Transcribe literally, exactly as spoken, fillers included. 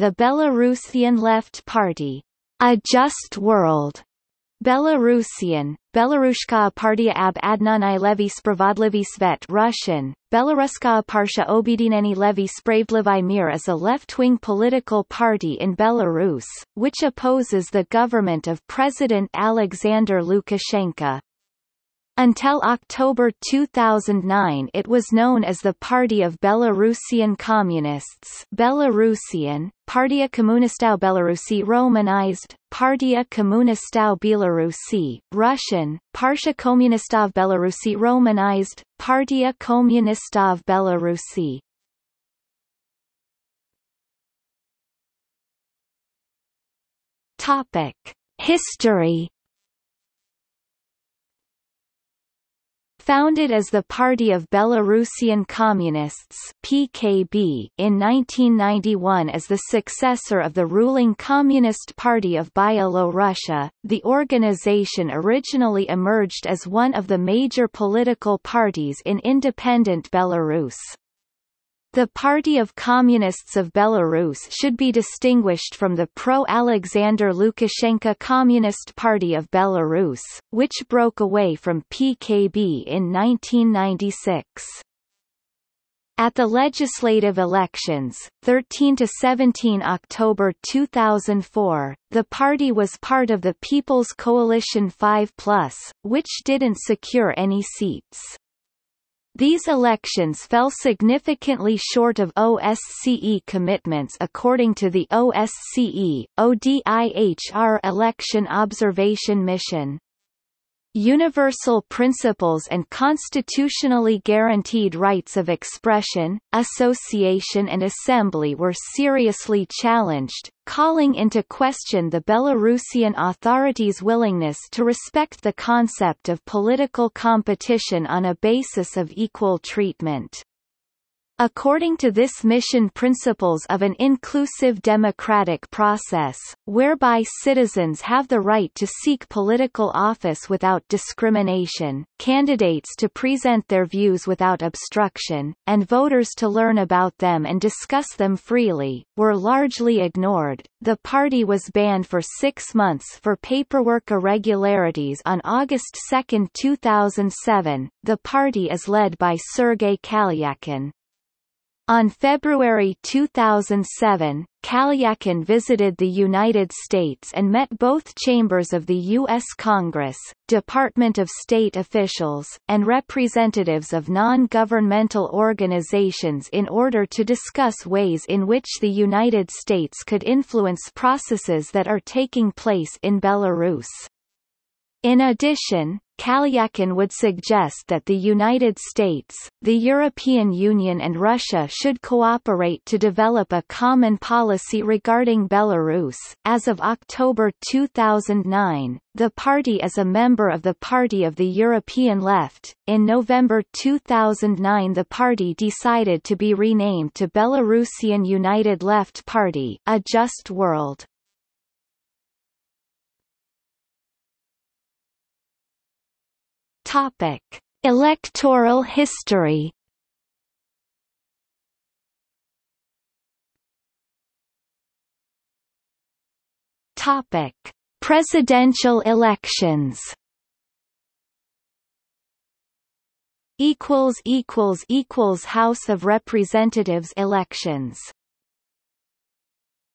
the Belarusian Left Party "A Just World", Belarusian, Belarushka Partia ab Adnanai Levy Spravodlivy Svet Russian, Belaruska Partia Obedineni Levy Spravdlivy Mir is a left-wing political party in Belarus, which opposes the government of President Alexander Lukashenko. Until October two thousand nine it was known as the Party of Belarusian Communists, Belarusian, Partia Komunistov Belarusi Romanized, Partia Komunistov Belarusi, Russian, Partia Komunistov Belarusi Romanized, Partia Komunistov Belarusi. Topic: History. Founded as the Party of Belarusian Communists (P K B) in nineteen ninety-one as the successor of the ruling Communist Party of Byelorussia, the organization originally emerged as one of the major political parties in independent Belarus. The Party of Communists of Belarus should be distinguished from the pro-Alexander Lukashenko Communist Party of Belarus, which broke away from P K B in nineteen ninety-six. At the legislative elections, thirteen to seventeen October two thousand four, the party was part of the People's Coalition five plus, which didn't secure any seats. These elections fell significantly short of O S C E commitments according to the O S C E, O D I H R Election Observation Mission. Universal principles and constitutionally guaranteed rights of expression, association and assembly were seriously challenged, calling into question the Belarusian authorities' willingness to respect the concept of political competition on a basis of equal treatment. According to this mission, principles of an inclusive democratic process, whereby citizens have the right to seek political office without discrimination, candidates to present their views without obstruction, and voters to learn about them and discuss them freely, were largely ignored. The party was banned for six months for paperwork irregularities on August second two thousand seven. The party is led by Sergei Kalyakin. On February two thousand seven, Kalyakin visited the United States and met both chambers of the U S Congress, Department of State officials, and representatives of non-governmental organizations in order to discuss ways in which the United States could influence processes that are taking place in Belarus. In addition, Kalyakin would suggest that the United States, the European Union and Russia should cooperate to develop a common policy regarding Belarus. As of October two thousand nine, the party is a member of the Party of the European Left. In November two thousand nine, the party decided to be renamed to Belarusian United Left Party, A Just World. Topic: Electoral history. Topic: Presidential elections. Equals equals equals House of Representatives elections.